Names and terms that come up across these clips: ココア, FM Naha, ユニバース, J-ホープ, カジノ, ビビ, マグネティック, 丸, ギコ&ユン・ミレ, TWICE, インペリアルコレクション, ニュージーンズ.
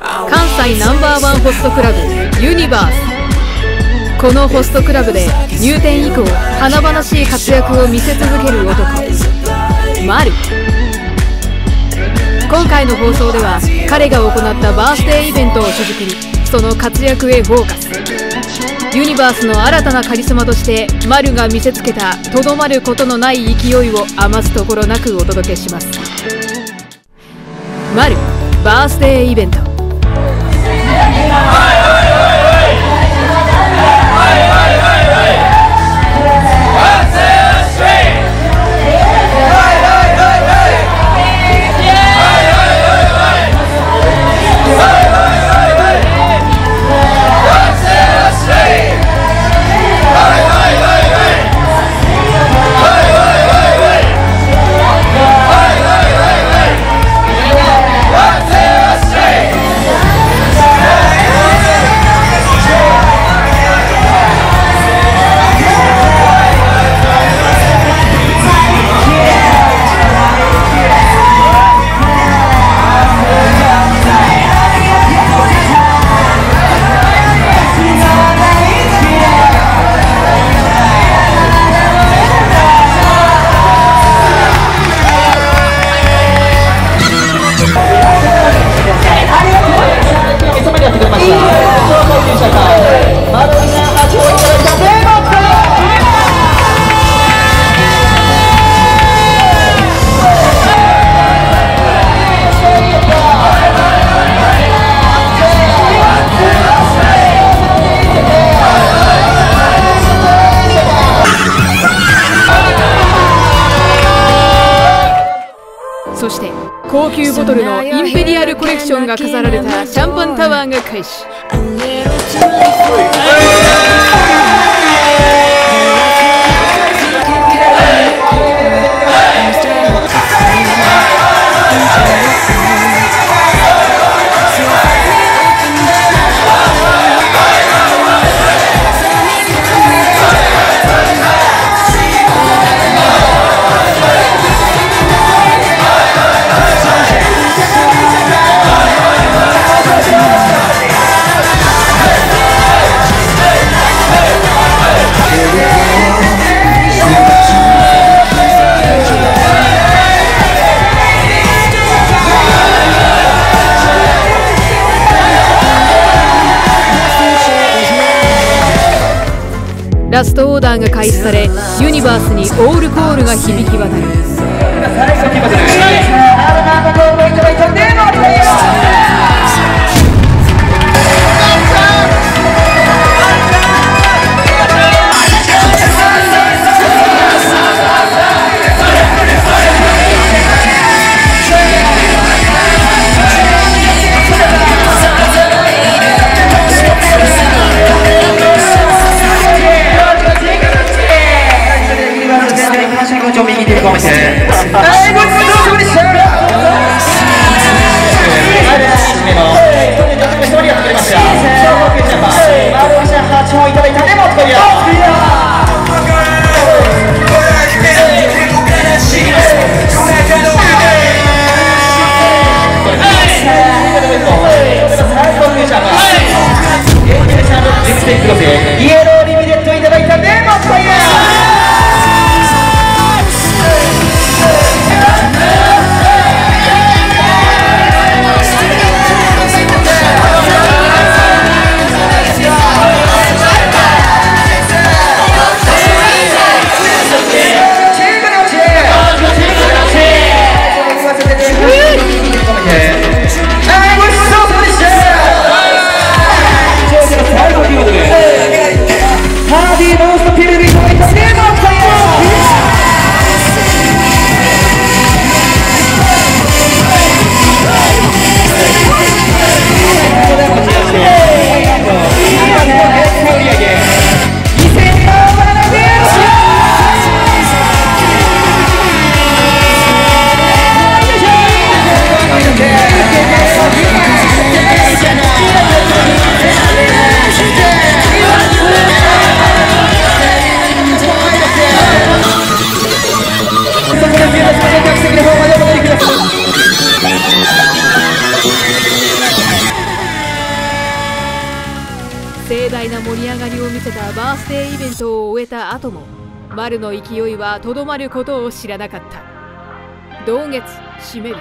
関西ナンバーワンホストクラブユニバース。このホストクラブで入店以降華々しい活躍を見せ続ける男、丸。今回の放送では彼が行ったバースデーイベントを続きに、その活躍へフォーカス。ユニバースの新たなカリスマとして丸が見せつけたとどまることのない勢いを余すところなくお届けします。丸バースデーイベント。そして高級ボトルのインペリアルコレクションが飾られたシャンパンタワーが開始。ラストオーダーが開始され、ユニバースにオールコールが響き渡る。大な盛り上がりを見せたバースデーイベントを終えた後も、丸の勢いはとどまることを知らなかった。同月締める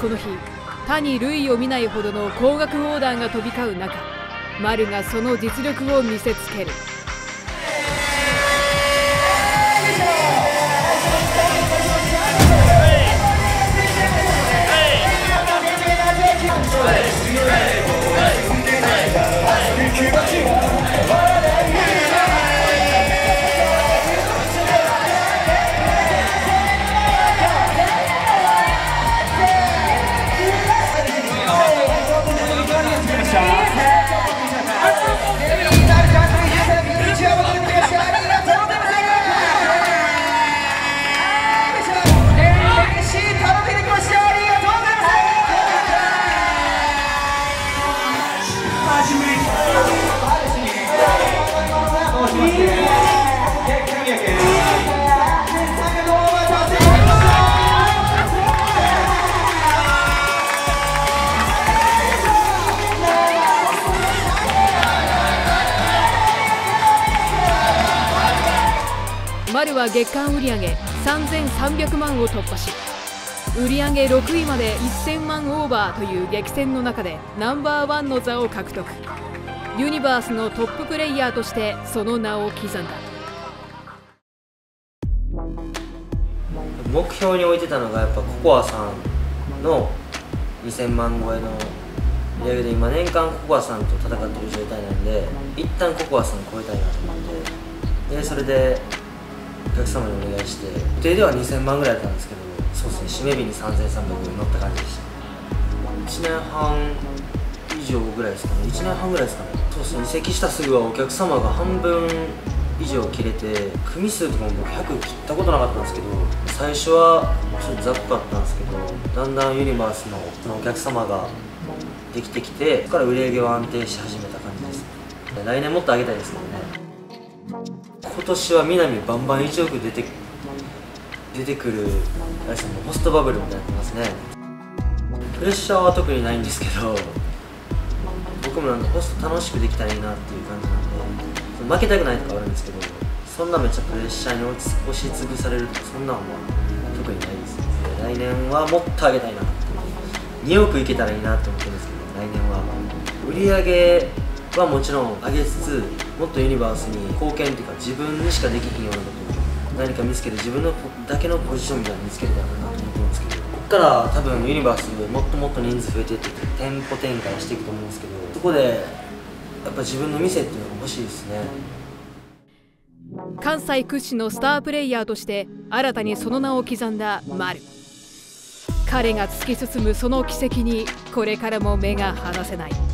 この日、他に類を見ないほどの高額横断が飛び交う中、丸がその実力を見せつける。丸は月間売上3300万を突破し、売上6位まで1000万オーバーという激戦の中でナンバーワンの座を獲得。ユニバースのトッププレイヤーとしてその名を刻んだ。目標に置いてたのがやっぱココアさんの2000万超えの売上で、今年間ココアさんと戦ってる状態なんで、一旦ココアさん超えたいなと思って、でそれでお客様にお願いして、予定では2000万ぐらいだったんですけど、そうですね、締め日に3300乗った感じでした。1年半以上ぐらいですかね、1年半ぐらいですかね。そうですね、移籍したすぐはお客様が半分以上切れて、組数とかも僕100切ったことなかったんですけど、最初はちょっと雑魚だったんですけど、だんだんユニバースのお客様ができてきて、そこから売り上げは安定し始めた感じですね。来年もっと上げたいですけどね。今年は南バンバン1億出てくるあれですね、ホストバブルみたいになってますね。プレッシャーは特にないんですけど、僕もなんかホスト楽しくできたらいいなっていう感じなんで、負けたくないとかはあるんですけど、そんなめっちゃプレッシャーに押しつぶされるとかそんなのは特にないですね。来年はもっと上げたいなって、2億いけたらいいなって思ってるんですけど、来年は売り上げはもちろん上げつつ、もっとユニバースに貢献というか、自分にしかできひんようなことを何か見つけて、自分のだけのポジションみたいなの見つけてたらなと思ってるんですけど、ここから多分ユニバースでもっともっと人数増えていって店舗展開していくと思うんですけど、そこでやっぱ自分の店っていうのが欲しいですね。関西屈指のスタープレイヤーとして新たにその名を刻んだ丸、彼が突き進むその軌跡にこれからも目が離せない。